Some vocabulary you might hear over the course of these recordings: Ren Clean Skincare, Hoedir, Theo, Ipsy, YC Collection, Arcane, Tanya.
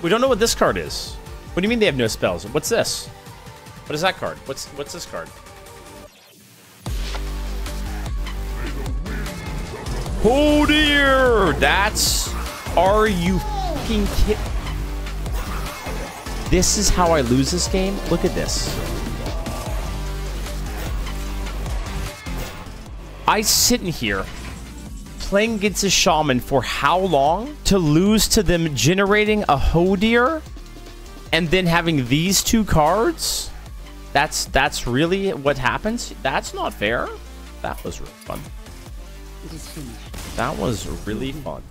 We don't know what this card is. What do you mean they have no spells? What's this? What is that card? What's this card? Hoedir! That's... Are you fucking kidding? This is how I lose this game? Look at this. I sit in here playing against a shaman for how long to lose to them generating a Hoedir? And then having these two cards, that's really what happens. That's not fair. That was really fun. It is finished. That was really fun.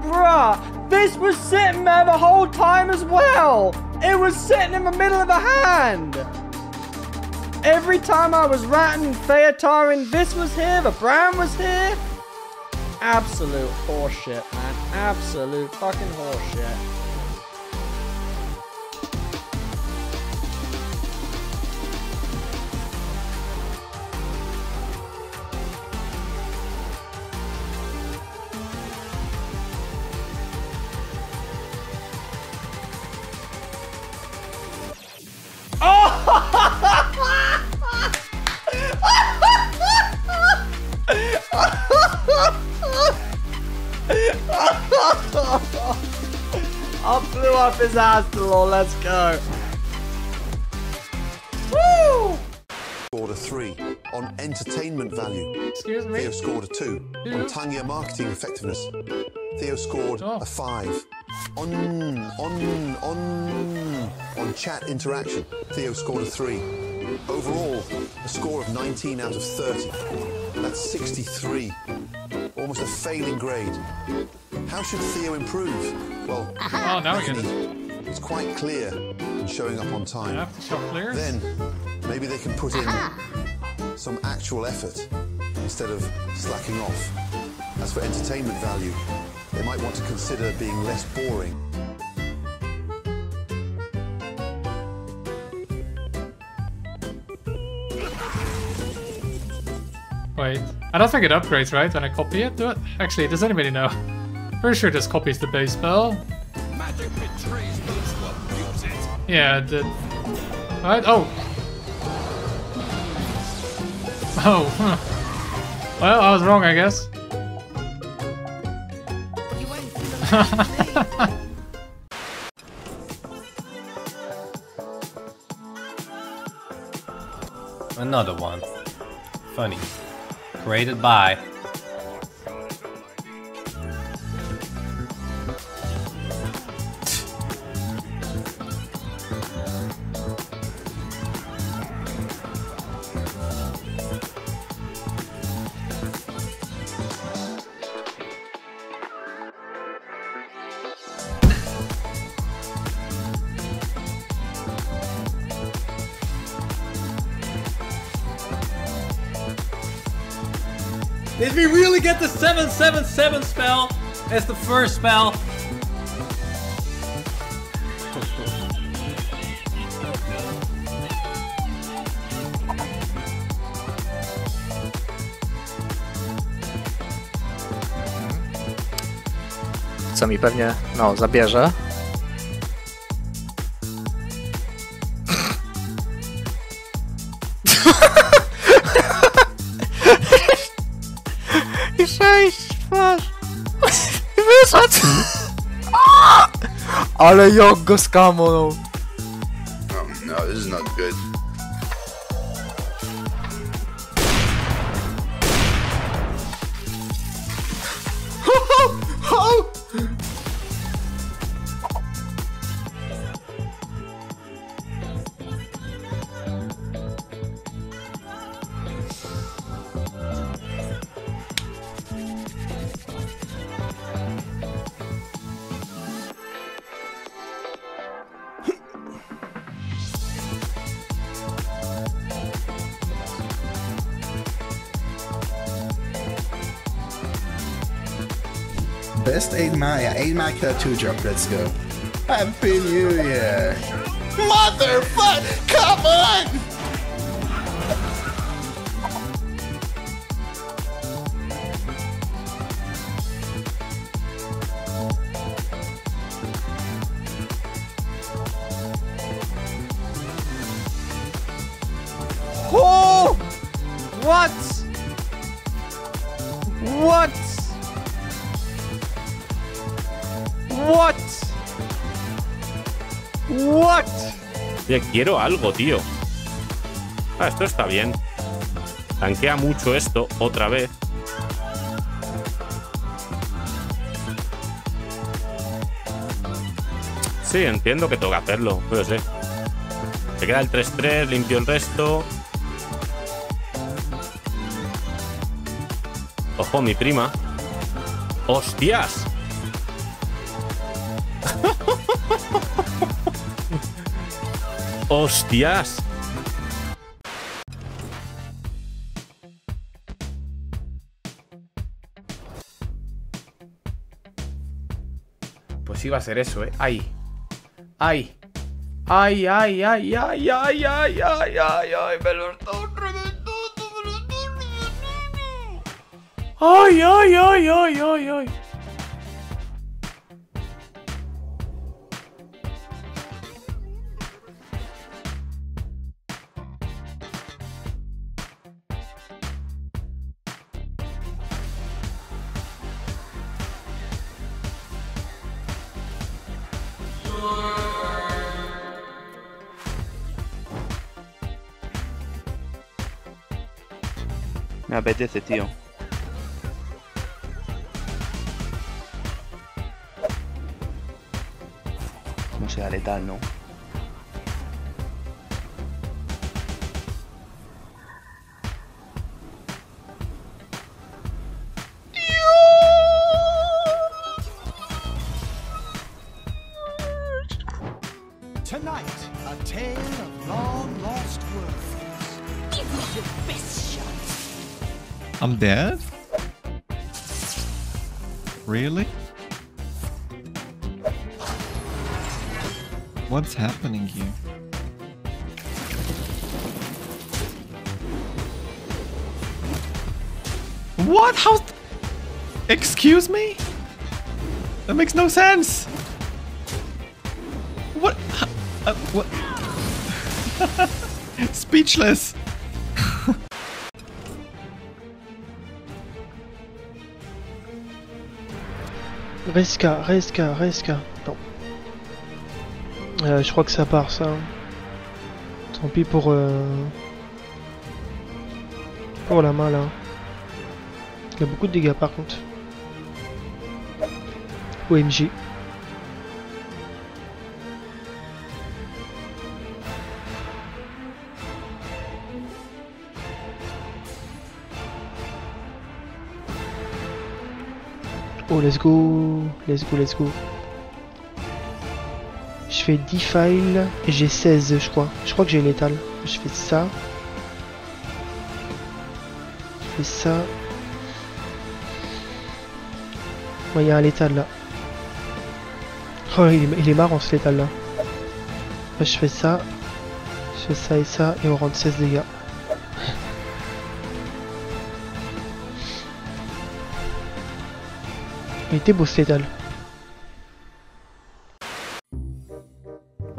Bruh, this was sitting there the whole time as well. It was sitting in the middle of the hand. Every time I was ratting, Theotaring, this was here, the brown was here. Absolute horseshit, man. Absolute fucking horseshit. Oh! I blew up his ass to lol, let's go. Woo! Scored a 3 on entertainment value. Excuse me? Theo scored a 2 on Tanya marketing effectiveness. Theo scored a 5 on chat interaction. Theo scored a 3. Overall, a score of 19 out of 30. That's 63. Almost a failing grade. How should Theo improve? Well, oh, now it's quite clear and showing up on time. Then maybe they can put in some actual effort instead of slacking off. As for entertainment value, they might want to consider being less boring. Wait, I don't think it upgrades, right? When I copy it, do it? Actually, does anybody know? Pretty sure this copies the base spell. Magic betrays those who abuse it. Yeah, it did. Right? Oh! Oh, huh. Well, I was wrong, I guess. Another one. Funny. Created by Did we really get the 777 spell as the first spell? Co mi pewnie, no, zabierze. Wyszedł! Ale jak go skamonął! Oh no, this is not good. Best 8 Maya, 8 Maya kill 2 drop, let's go. Happy New Year! Motherfucker, come on! What? What? Oye, quiero algo, tío. Ah, esto está bien. Tanquea mucho esto otra vez. Sí, entiendo que tengo que hacerlo, pero sé. Se queda el 3-3, limpio el resto. Ojo, mi prima. ¡Hostias! ¡Hostias! Pues iba a ser eso, ¿eh? ¡Ay! ¡Ay! ¡Ay, ay, ay, ay, ay, ay, ay, ay, ay! ¡Me lo están reventando! ¡Me lo están reventando! ¡Ay, ay, ay, ay, ay, ay! Me apetece, tío. No sea letal, ¿no? I'm dead? Really? What's happening here? What? How? Excuse me? That makes no sense! What? What? Speechless! Reska, Reska, Reska. Non. Je crois que ça part, ça. Tant pis pour la main, là. Il y a beaucoup de dégâts, par contre. OMG. Oh, let's go, let's go, let's go. Je fais 10 files et j'ai 16, je crois. Je crois que j'ai l'étal. Je fais ça. Je fais ça. Ouais, il y a un létal là. Oh, il est marrant ce létal là. Ouais, je fais ça. Je fais ça et on rentre 16 dégâts. I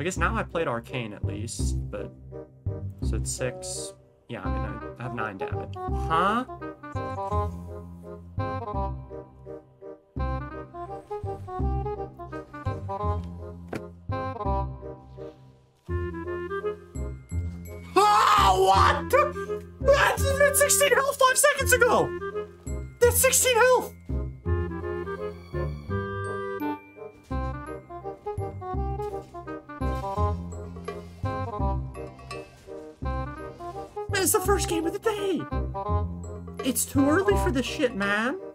guess now I played Arcane at least, but so it's 6. Yeah, I mean I have 9 damage. Huh? Oh, what? That's 16 health 5 seconds ago. That's 16 health. It's the first game of the day! It's too early for this shit, man!